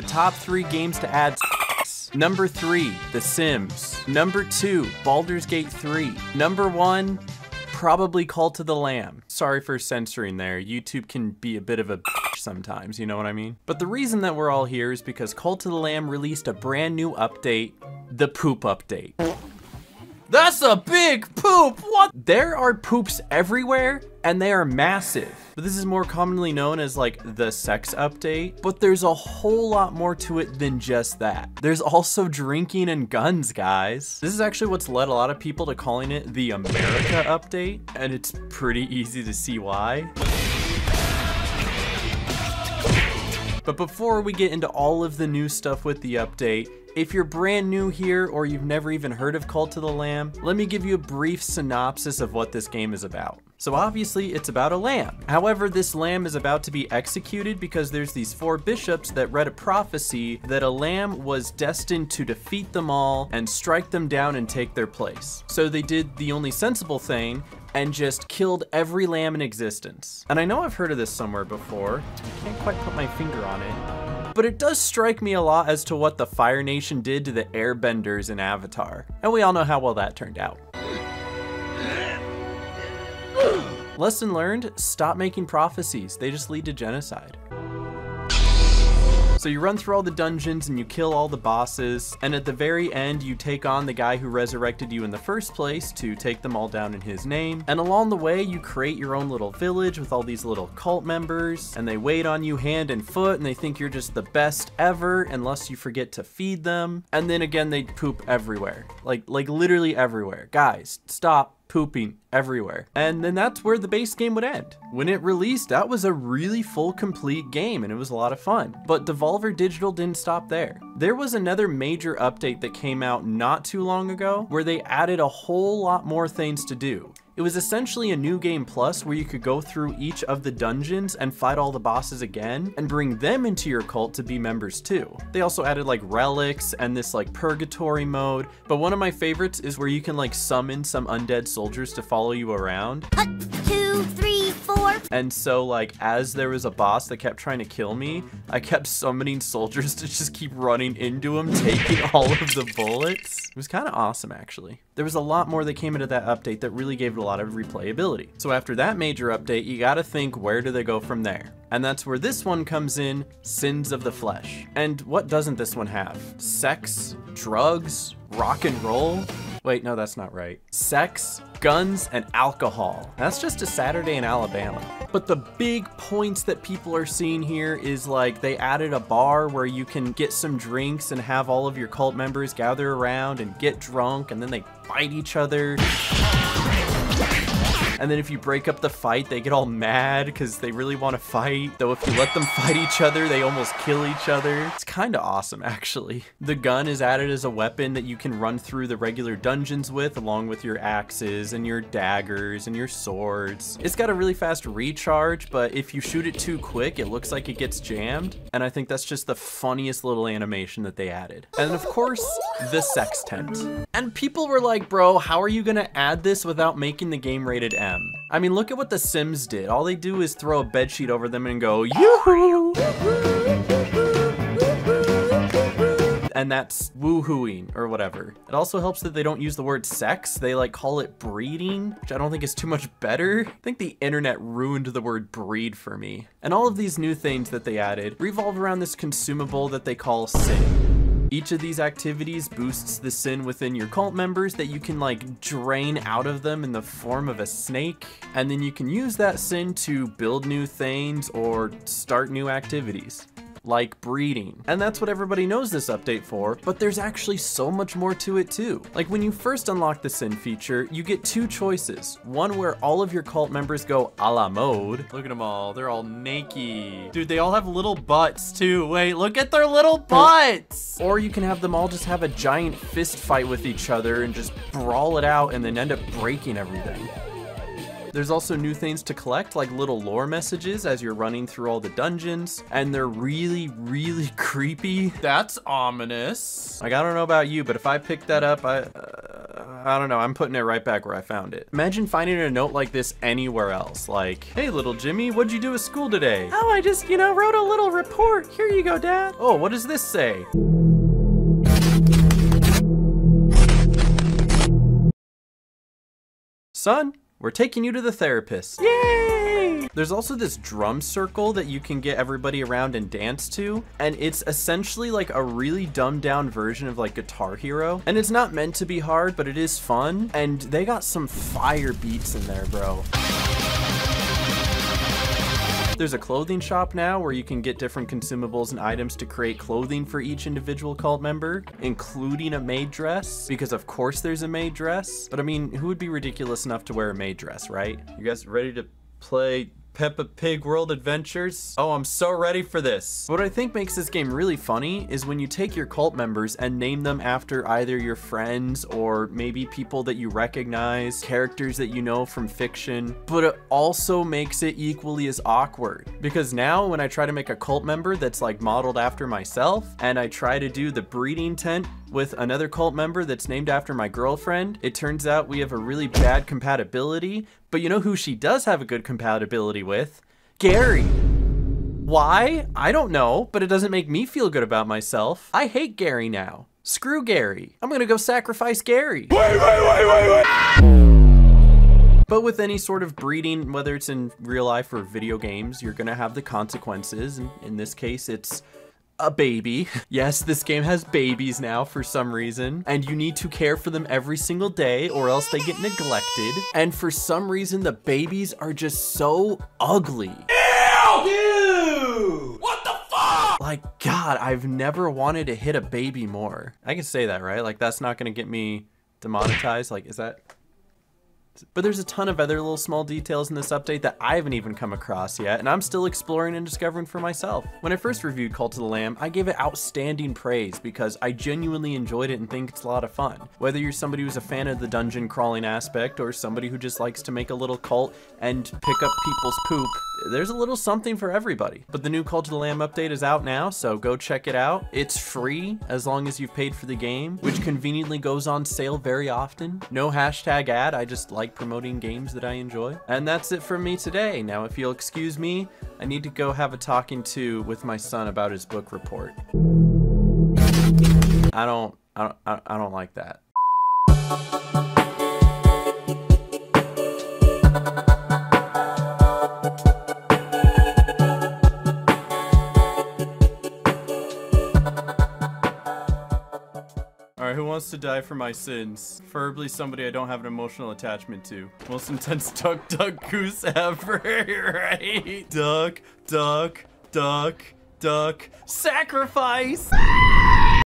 The top 3 games to add. Number 3, The Sims. Number 2, Baldur's Gate 3. Number 1, probably Cult of the Lamb. Sorry for censoring there. YouTube can be a bit of a bitch sometimes, you know what I mean? But the reason that we're all here is because Cult of the Lamb released a brand new update, the poop update. That's a big poop, what? There are poops everywhere and they are massive. But this is more commonly known as like the sex update, but there's a whole lot more to it than just that. There's also drinking and guns, guys. This is actually what's led a lot of people to calling it the America update, and it's pretty easy to see why. But before we get into all of the new stuff with the update, if you're brand new here or you've never even heard of Cult of the Lamb, let me give you a brief synopsis of what this game is about. So obviously it's about a lamb. However, this lamb is about to be executed because there's these 4 bishops that read a prophecy that a lamb was destined to defeat them all and strike them down and take their place. So they did the only sensible thing and just killed every lamb in existence. And I know I've heard of this somewhere before. I can't quite put my finger on it. But it does strike me a lot as to what the Fire Nation did to the Airbenders in Avatar. And we all know how well that turned out. Lesson learned, stop making prophecies. They just lead to genocide. So you run through all the dungeons and you kill all the bosses, and at the very end you take on the guy who resurrected you in the first place to take them all down in his name. And along the way you create your own little village with all these little cult members, and they wait on you hand and foot and they think you're just the best ever unless you forget to feed them. And then again they poop everywhere, like literally everywhere. Guys, stop pooping everywhere. And then that's where the base game would end. When it released, that was a really full, complete game, and it was a lot of fun. But Devolver Digital didn't stop there. There was another major update that came out not too long ago where they added a whole lot more things to do. It was essentially a new game plus where you could go through each of the dungeons and fight all the bosses again and bring them into your cult to be members too. They also added like relics and this like purgatory mode, but one of my favorites is where you can like summon some undead soldiers to follow you around. 1, 2, 3, 4. And so like as there was a boss that kept trying to kill me, I kept summoning soldiers to just keep running into him, taking all of the bullets. It was kind of awesome actually. There was a lot more that came into that update that really gave it a lot of replayability. So after that major update, you gotta think, where do they go from there? And that's where this one comes in, Sins of the Flesh. And what doesn't this one have? Sex, drugs, rock and roll? Wait, no, that's not right. Sex, guns, and alcohol. That's just a Saturday in Alabama. But the big points that people are seeing here is like they added a bar where you can get some drinks and have all of your cult members gather around and get drunk, and then they fight each other. And then if you break up the fight, they get all mad because they really want to fight. Though if you let them fight each other, they almost kill each other. It's kind of awesome, actually. The gun is added as a weapon that you can run through the regular dungeons with, along with your axes and your daggers and your swords. It's got a really fast recharge, but if you shoot it too quick, it looks like it gets jammed. And I think that's just the funniest little animation that they added. And of course, the sex tent. And people were like, bro, how are you going to add this without making the game rated M? I mean, look at what The Sims did. All they do is throw a bedsheet over them and go, yoo-hoo! And that's woohooing or whatever. It also helps that they don't use the word sex. They like call it breeding, which I don't think is too much better. I think the internet ruined the word breed for me. And all of these new things that they added revolve around this consumable that they call Sin. Each of these activities boosts the sin within your cult members that you can like drain out of them in the form of a snake. And then you can use that sin to build new things or start new activities, like breeding. And that's what everybody knows this update for, but there's actually so much more to it too. Like when you first unlock the sin feature, you get 2 choices. One where all of your cult members go a la mode. Look at them all, they're all naked. Dude, they all have little butts too. Wait, look at their little butts. Or you can have them all just have a giant fist fight with each other and just brawl it out and then end up breaking everything. There's also new things to collect, like little lore messages as you're running through all the dungeons, and they're really, really creepy. That's ominous. Like, I don't know about you, but if I picked that up, I I don't know, I'm putting it right back where I found it. Imagine finding a note like this anywhere else, like, hey little Jimmy, what'd you do at school today? Oh, I just, you know, wrote a little report. Here you go, Dad. Oh, what does this say? Son, we're taking you to the therapist. Yay! There's also this drum circle that you can get everybody around and dance to, and it's essentially like a really dumbed down version of like Guitar Hero. And it's not meant to be hard, but it is fun. And they got some fire beats in there, bro. There's a clothing shop now where you can get different consumables and items to create clothing for each individual cult member, including a maid dress, because of course there's a maid dress. But I mean, who would be ridiculous enough to wear a maid dress, right? You guys ready to play Peppa Pig World Adventures? Oh, I'm so ready for this. What I think makes this game really funny is when you take your cult members and name them after either your friends or maybe people that you recognize, characters that you know from fiction, but it also makes it equally as awkward. Because now when I try to make a cult member that's like modeled after myself, and I try to do the breeding tent with another cult member that's named after my girlfriend, it turns out we have a really bad compatibility. But you know who she does have a good compatibility with? Gary. Why? I don't know, but it doesn't make me feel good about myself. I hate Gary now. Screw Gary. I'm gonna go sacrifice Gary. Wait. But with any sort of breeding, whether it's in real life or video games, you're gonna have the consequences. And in this case, it's a baby. Yes, this game has babies now for some reason, and you need to care for them every single day or else they get neglected. And for some reason, the babies are just so ugly. Ew! What the fuck? Like, God, I've never wanted to hit a baby more. I can say that, right? Like, that's not gonna get me demonetized. Like, is that? But there's a ton of other little small details in this update that I haven't even come across yet, and I'm still exploring and discovering for myself. When I first reviewed Cult of the Lamb, I gave it outstanding praise because I genuinely enjoyed it and think it's a lot of fun. Whether you're somebody who's a fan of the dungeon crawling aspect or somebody who just likes to make a little cult and pick up people's poop, there's a little something for everybody. But the new Cult of the Lamb update is out now, so go check it out. It's free as long as you've paid for the game, which conveniently goes on sale very often. No hashtag ad, I just like promoting games that I enjoy. And that's it for me today. Now, if you'll excuse me, I need to go have a talking to with my son about his book report. I don't like that. Who wants to die for my sins? Preferably somebody I don't have an emotional attachment to. Most intense duck, duck, goose ever, right? Duck, duck, duck, duck, sacrifice!